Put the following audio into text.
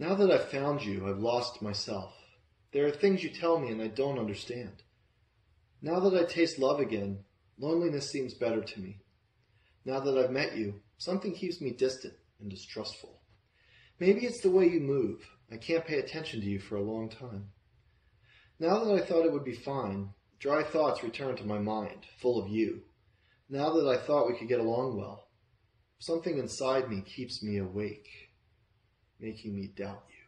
Now that I've found you, I've lost myself. There are things you tell me and I don't understand. Now that I taste love again, loneliness seems better to me. Now that I've met you, something keeps me distant and distrustful. Maybe it's the way you move. I can't pay attention to you for a long time. Now that I thought it would be fine, dry thoughts return to my mind, full of you. Now that I thought we could get along well, something inside me keeps me awake, making me doubt you.